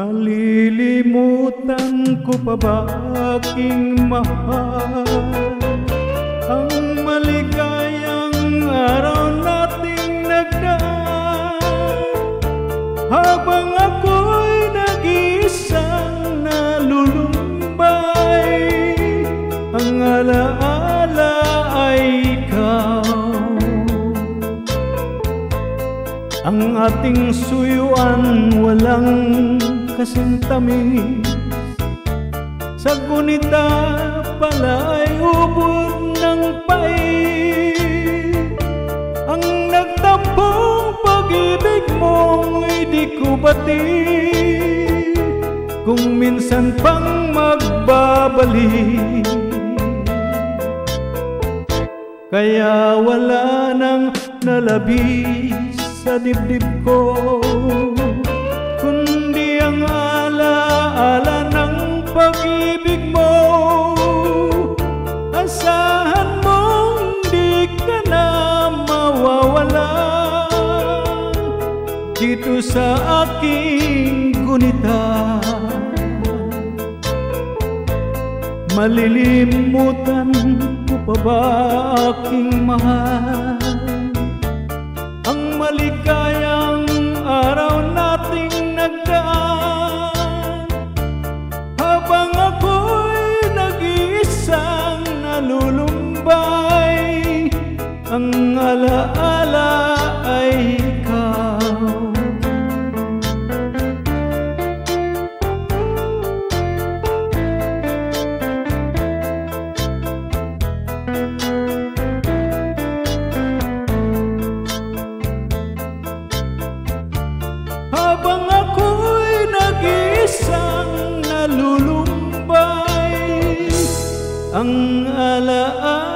Malilimutan ko pa ba aking mahal? Ang maligayang araw nating nagdaan, habang ako'y nag-iisang nalulumbay. Ang alaala ay ikaw, ang ating suyuan walang kasing tamis, sa gunita pala ay ubod ng pait. Ang nagtampong pag-ibig mong hindi ko batid, kung minsan pang magbabalik. Kaya wala nang nalabis sa dibdib ko, kundi ang alaala ng pag-ibig mo. Asahan mong di ka na mawawala dito sa aking gunita. Malilimutan ko pa ba aking mahal? Ang maligayang araw nating nagdaan, habang ako'y nag-iisang nalulumbay. Ang alaala ay ikaw. Habang ako'y nag-iisang nalulumbay, ang alaala